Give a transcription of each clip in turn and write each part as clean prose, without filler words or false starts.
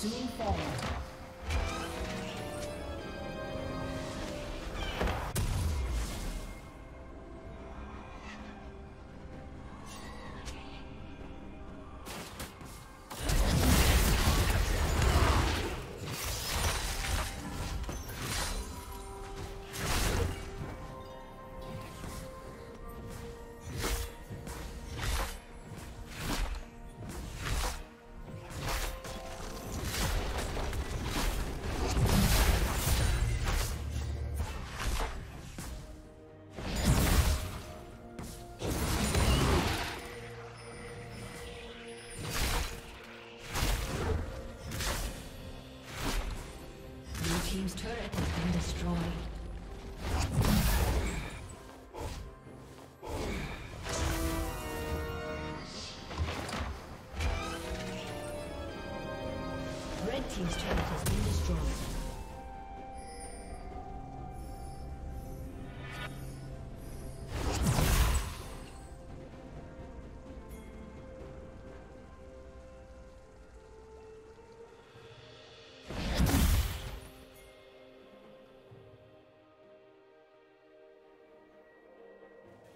soon fall. Turret has been destroyed. Red team's turret has been destroyed.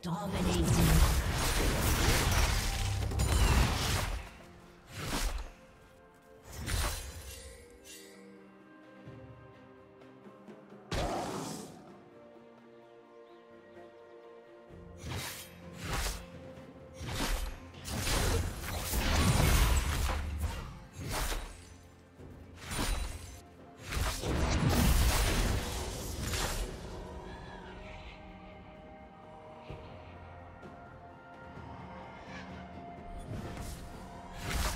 Dominating.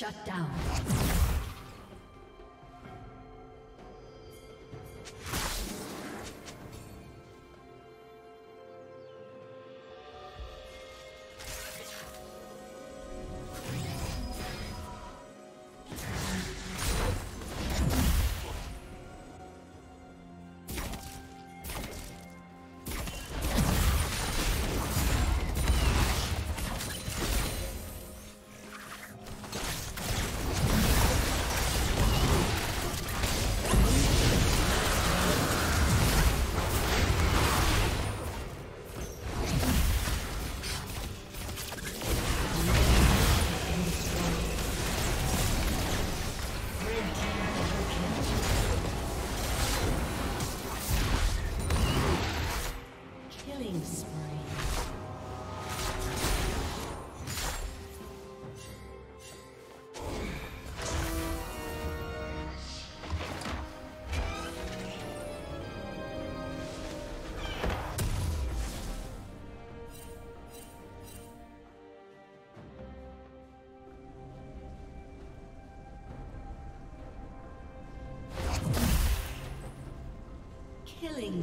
Shut down. Killing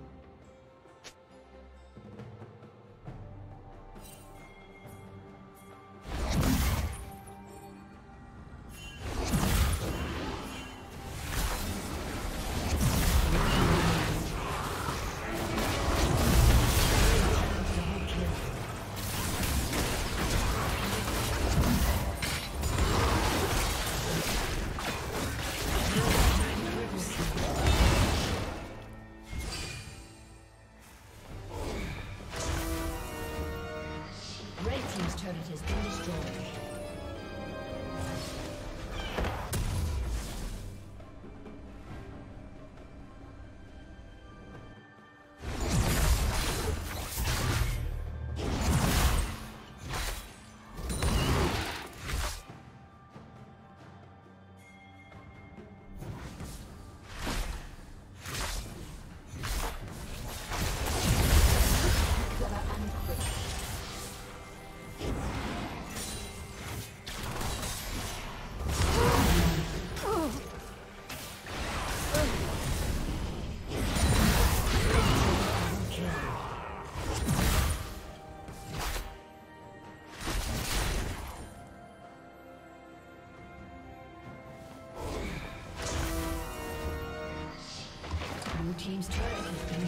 Team's turret has been destroyed.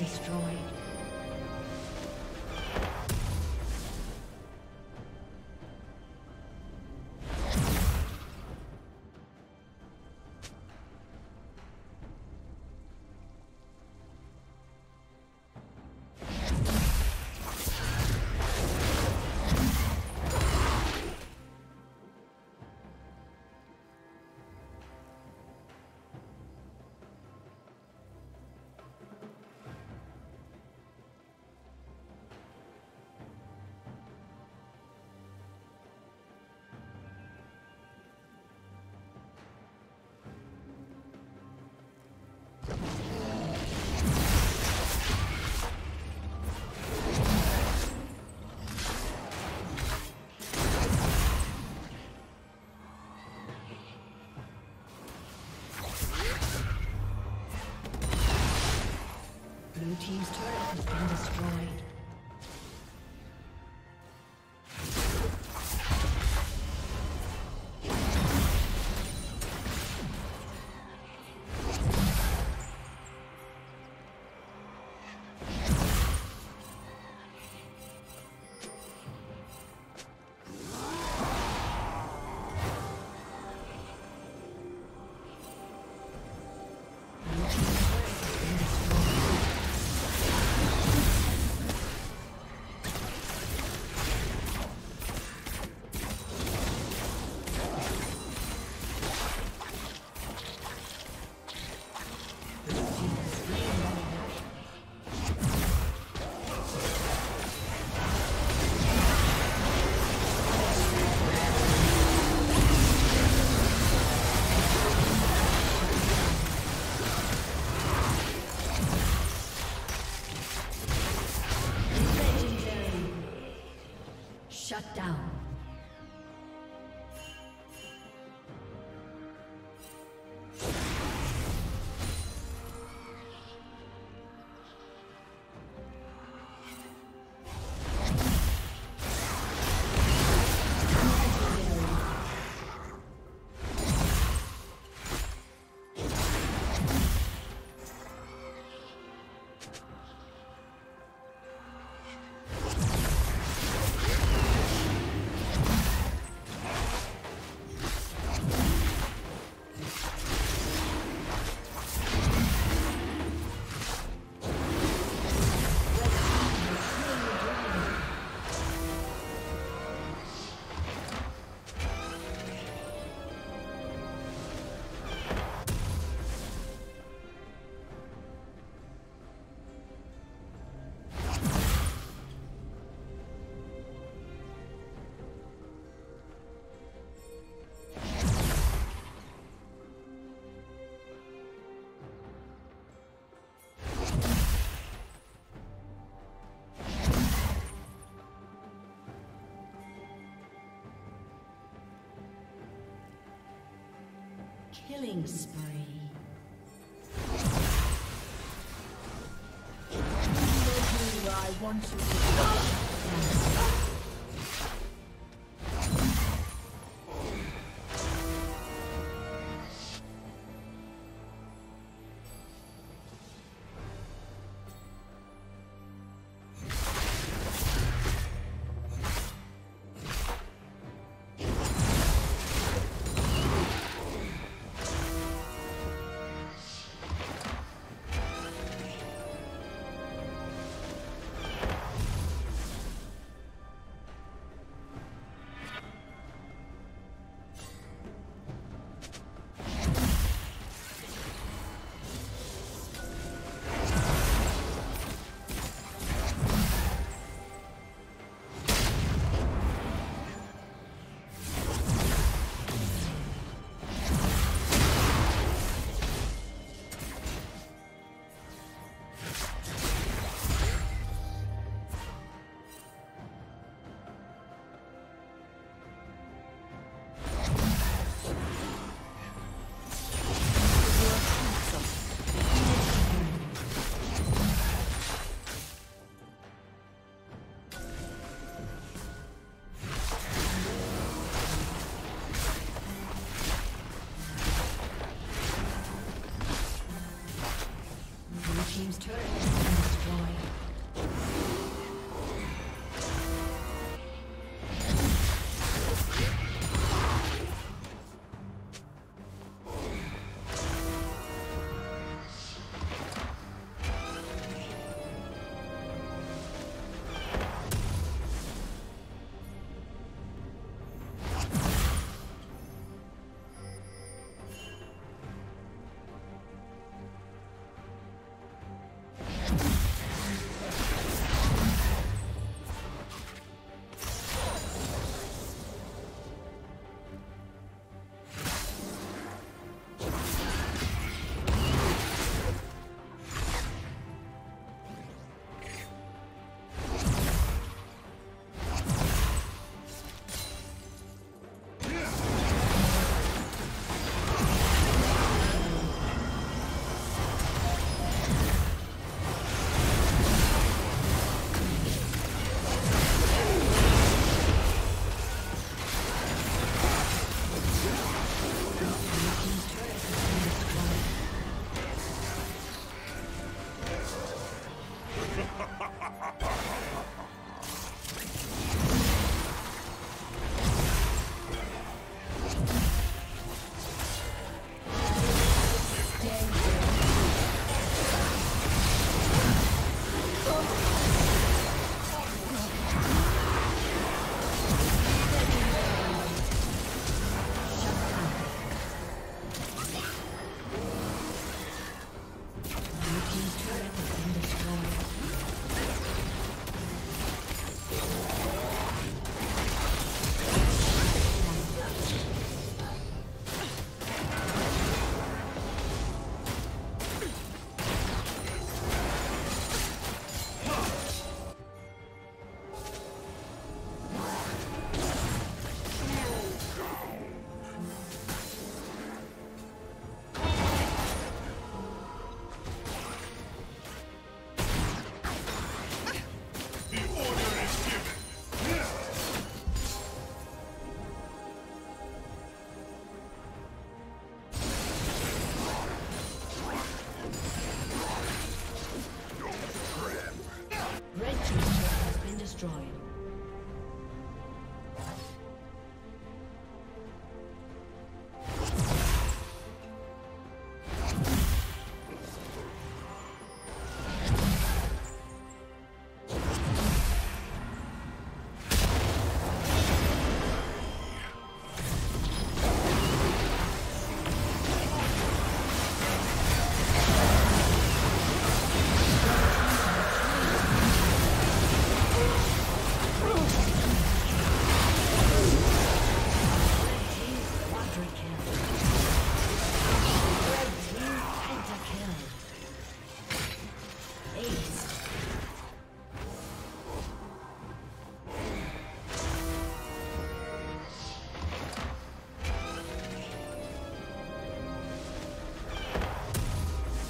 Blue team's turret has been destroyed. Shut down. Killing spree.